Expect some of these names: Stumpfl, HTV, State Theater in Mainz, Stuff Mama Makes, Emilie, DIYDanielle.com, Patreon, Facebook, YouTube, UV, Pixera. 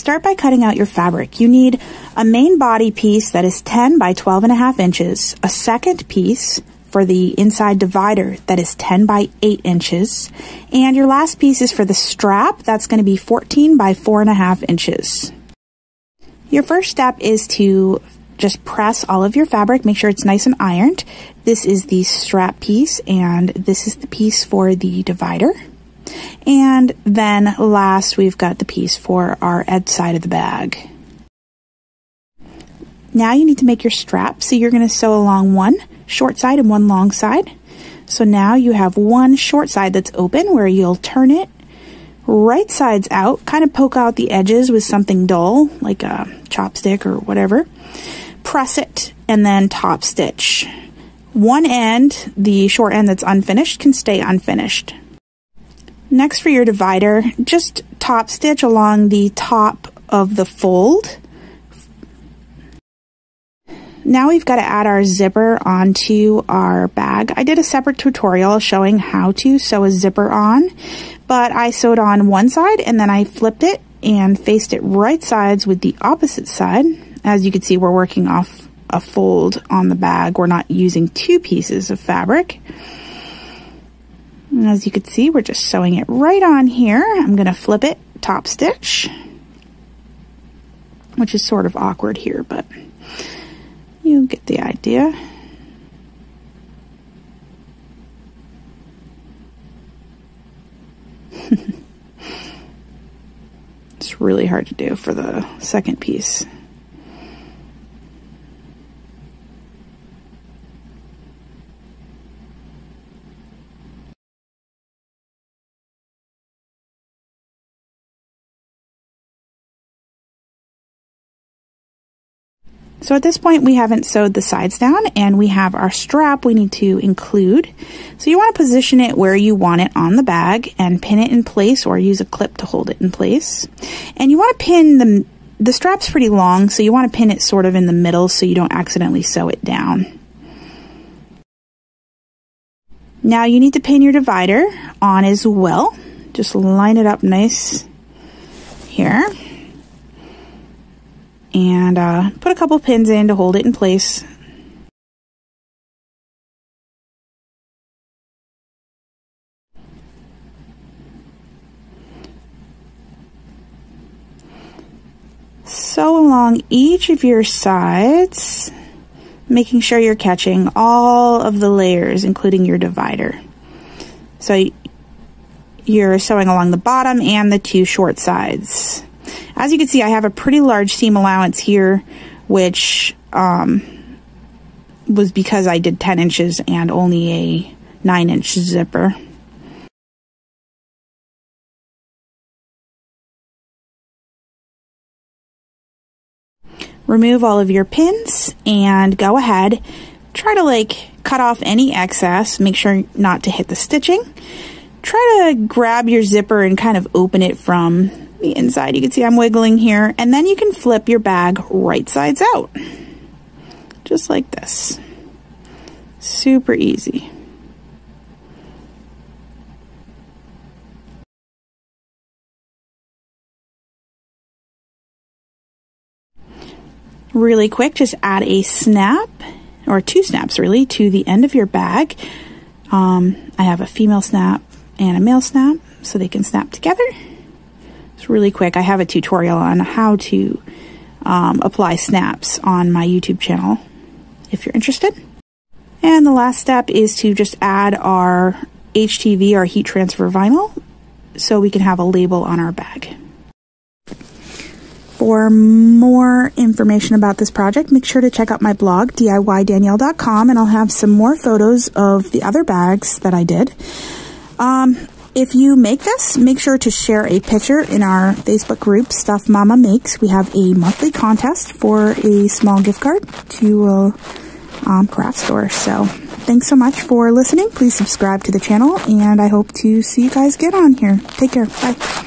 Start by cutting out your fabric. You need a main body piece that is 10 by 12 and a half inches, a second piece for the inside divider that is 10 by 8 inches, and your last piece is for the strap that's going to be 14 by 4 and a half inches. Your first step is to just press all of your fabric, make sure it's nice and ironed. This is the strap piece and this is the piece for the divider. And then last, we've got the piece for our edge side of the bag. Now you need to make your strap. So you're going to sew along one short side and one long side. So now you have one short side that's open where you'll turn it right sides out, kind of poke out the edges with something dull, like a chopstick or whatever. Press it and then top stitch. One end, the short end that's unfinished, can stay unfinished. Next, for your divider, just top stitch along the top of the fold. Now we've got to add our zipper onto our bag. I did a separate tutorial showing how to sew a zipper on, but I sewed on one side and then I flipped it and faced it right sides with the opposite side. As you can see, we're working off a fold on the bag. We're not using two pieces of fabric. And as you can see, we're just sewing it right on here. I'm going to flip it, top stitch, which is sort of awkward here, but you get the idea. It's really hard to do for the second piece. So at this point, we haven't sewed the sides down and we have our strap we need to include. So you want to position it where you want it on the bag and pin it in place or use a clip to hold it in place. And you want to pin the strap's pretty long, so you want to pin it sort of in the middle so you don't accidentally sew it down. Now you need to pin your divider on as well. Just line it up nice here. And put a couple pins in to hold it in place. Sew along each of your sides, making sure you're catching all of the layers, including your divider. So you're sewing along the bottom and the two short sides. As you can see, I have a pretty large seam allowance here, which was because I did 10 inches and only a 9-inch zipper. Remove all of your pins and go ahead. Try to cut off any excess. Make sure not to hit the stitching. Try to grab your zipper and kind of open it from the inside. You can see I'm wiggling here, and then you can flip your bag right sides out, just like this. Super easy. Really quick, just add a snap, or two snaps really, to the end of your bag. I have a female snap and a male snap, so they can snap together. Really quick. I have a tutorial on how to apply snaps on my YouTube channel if you're interested. And the last step is to just add our HTV, our heat transfer vinyl, so we can have a label on our bag. For more information about this project, make sure to check out my blog, DIYDanielle.com, and I'll have some more photos of the other bags that I did. If you make this, make sure to share a picture in our Facebook group, Stuff Mama Makes. We have a monthly contest for a small gift card to a craft store. So thanks so much for listening. Please subscribe to the channel, and I hope to see you guys get on here. Take care. Bye.